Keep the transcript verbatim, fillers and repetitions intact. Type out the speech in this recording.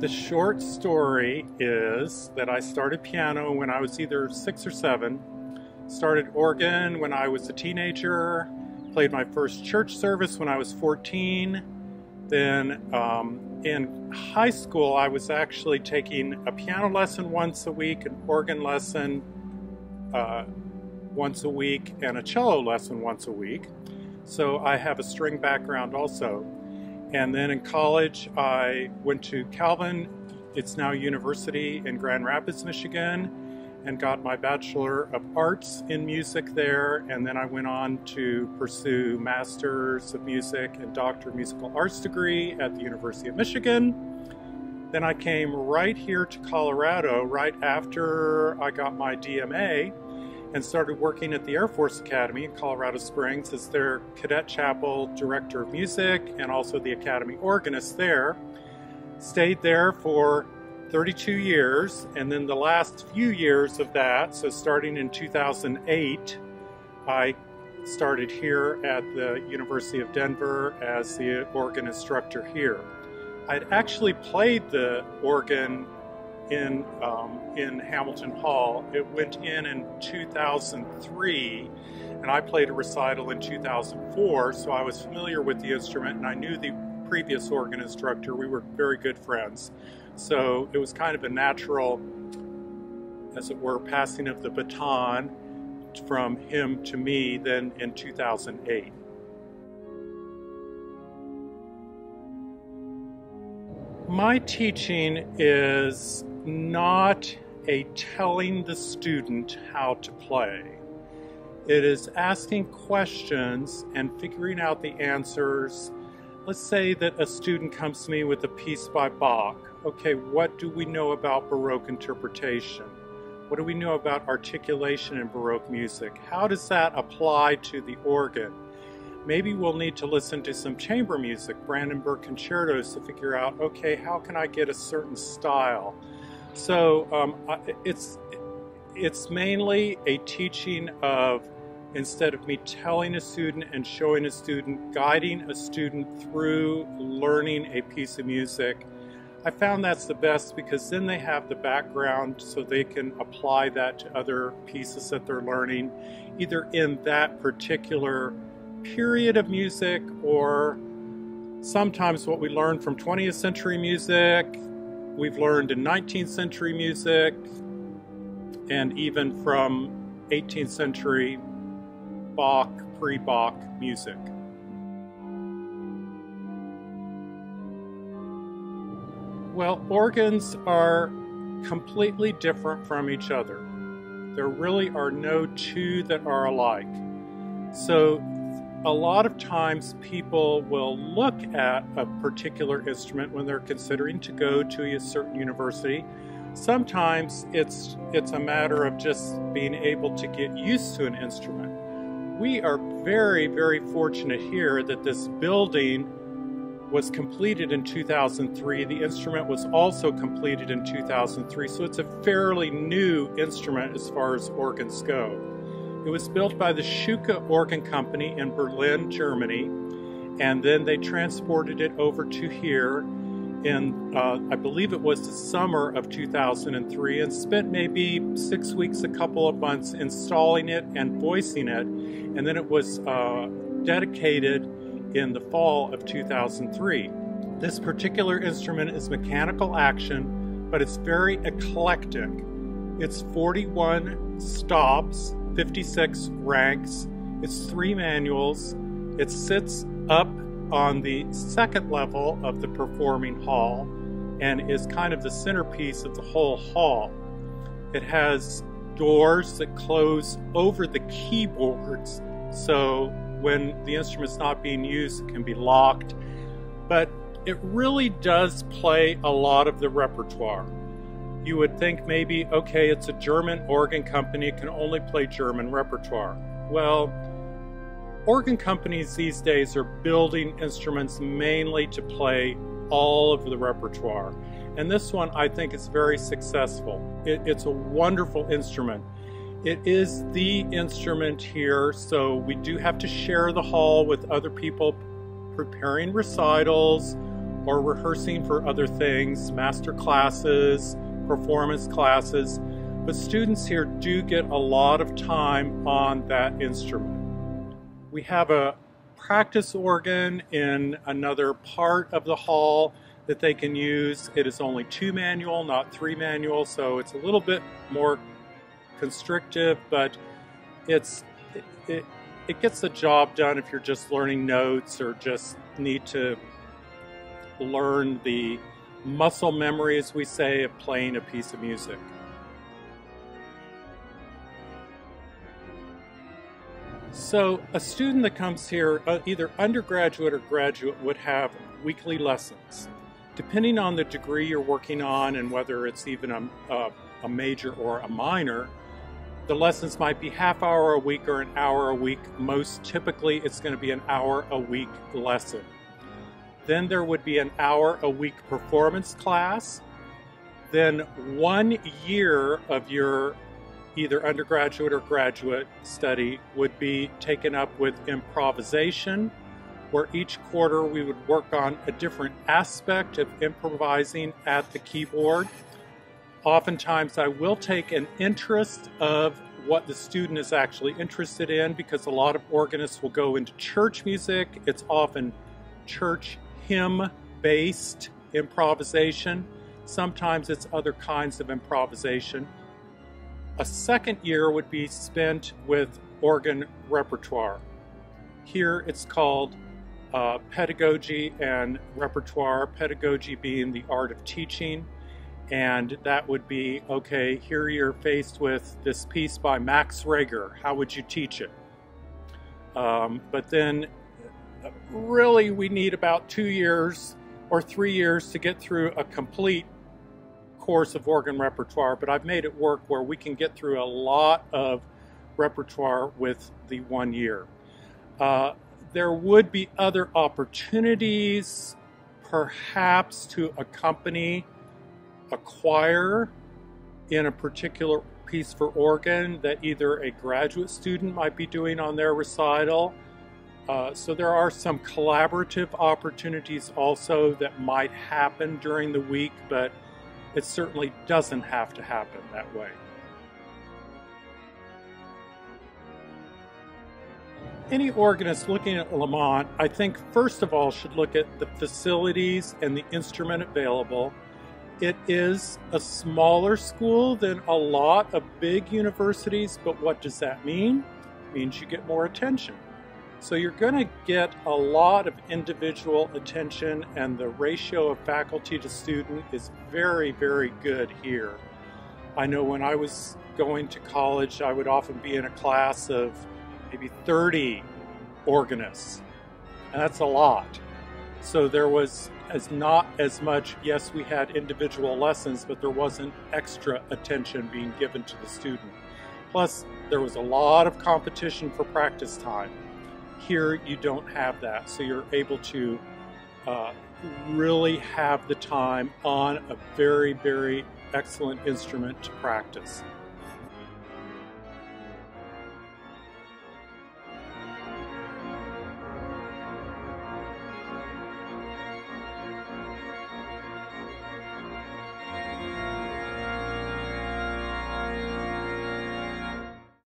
The short story is that I started piano when I was either six or seven, started organ when I was a teenager, played my first church service when I was fourteen. Then um, in high school, I was actually taking a piano lesson once a week, an organ lesson uh, once a week, and a cello lesson once a week. So I have a string background also. And then in college, I went to Calvin, it's now university in Grand Rapids, Michigan, and got my Bachelor of Arts in Music there. And then I went on to pursue Masters of Music and Doctor of Musical Arts degree at the University of Michigan. Then I came right here to Colorado right after I got my D M A and started working at the Air Force Academy in Colorado Springs as their Cadet Chapel Director of Music and also the Academy Organist there. Stayed there for thirty-two years, and then the last few years of that, so starting in two thousand eight, I started here at the University of Denver as the organ instructor here. I'd actually played the organ in um, in Hamilton Hall. It went in in two thousand three, and I played a recital in two thousand four, so I was familiar with the instrument, and I knew the previous organ instructor. We were very good friends, so it was kind of a natural, as it were, passing of the baton from him to me then in two thousand eight. My teaching is not a telling the student how to play. It is asking questions and figuring out the answers. Let's say that a student comes to me with a piece by Bach. Okay, what do we know about Baroque interpretation? What do we know about articulation in Baroque music? How does that apply to the organ? Maybe we'll need to listen to some chamber music, Brandenburg concertos, to figure out, okay, how can I get a certain style? So um, it's, it's mainly a teaching of, instead of me telling a student and showing a student, guiding a student through learning a piece of music. I found that's the best because then they have the background so they can apply that to other pieces that they're learning, either in that particular period of music or sometimes what we learn from twentieth century music, we've learned in nineteenth century music, and even from eighteenth century Bach, pre-Bach music. Well, organs are completely different from each other. There really are no two that are alike. So a lot of times people will look at a particular instrument when they're considering to go to a certain university. Sometimes it's, it's a matter of just being able to get used to an instrument. We are very, very fortunate here that this building was completed in two thousand three. The instrument was also completed in two thousand three, so it's a fairly new instrument as far as organs go. It was built by the Schuke Organ Company in Berlin, Germany, and then they transported it over to here in, uh, I believe it was the summer of two thousand three, and spent maybe six weeks, a couple of months installing it and voicing it, and then it was uh, dedicated in the fall of two thousand three. This particular instrument is mechanical action, but it's very eclectic. It's forty-one stops, fifty-six ranks, it's three manuals, it sits up on the second level of the performing hall and is kind of the centerpiece of the whole hall. It has doors that close over the keyboards, so when the instrument's not being used, it can be locked, but it really does play a lot of the repertoire. You would think maybe, okay, it's a German organ company, it can only play German repertoire. Well, organ companies these days are building instruments mainly to play all of the repertoire. And this one, I think, is very successful. It, it's a wonderful instrument. It is the instrument here, so we do have to share the hall with other people preparing recitals or rehearsing for other things, master classes, performance classes, but students here do get a lot of time on that instrument. We have a practice organ in another part of the hall that they can use. It is only two manual, not three manual, so it's a little bit more constrictive, but it's it, it, it gets the job done if you're just learning notes or just need to learn the muscle memory, as we say, of playing a piece of music. So a student that comes here, uh, either undergraduate or graduate, would have weekly lessons. Depending on the degree you're working on and whether it's even a, a, a major or a minor, the lessons might be half hour a week or an hour a week. Most typically it's going to be an hour a week lesson. Then there would be an hour a week performance class. Then one year of your either undergraduate or graduate study would be taken up with improvisation, where each quarter we would work on a different aspect of improvising at the keyboard. Oftentimes I will take an interest of what the student is actually interested in, because a lot of organists will go into church music. It's often church hymn-based improvisation. Sometimes it's other kinds of improvisation. A second year would be spent with organ repertoire. Here it's called uh, pedagogy and repertoire, pedagogy being the art of teaching. And that would be, okay, here you're faced with this piece by Max Reger. How would you teach it? Um, but then really we need about two years or three years to get through a complete course of organ repertoire, but I've made it work where we can get through a lot of repertoire with the one year. Uh, there would be other opportunities perhaps to accompany a choir in a particular piece for organ that either a graduate student might be doing on their recital. Uh, so there are some collaborative opportunities also that might happen during the week, but it certainly doesn't have to happen that way. Any organist looking at Lamont, I think, first of all, should look at the facilities and the instrument available. It is a smaller school than a lot of big universities, but what does that mean? It means you get more attention. So you're going to get a lot of individual attention, and the ratio of faculty to student is very, very good here. I know when I was going to college, I would often be in a class of maybe thirty organists, and that's a lot. So there was as not as much, yes, we had individual lessons, but there wasn't extra attention being given to the student. Plus, there was a lot of competition for practice time. Here you don't have that, so you're able to uh, really have the time on a very, very excellent instrument to practice.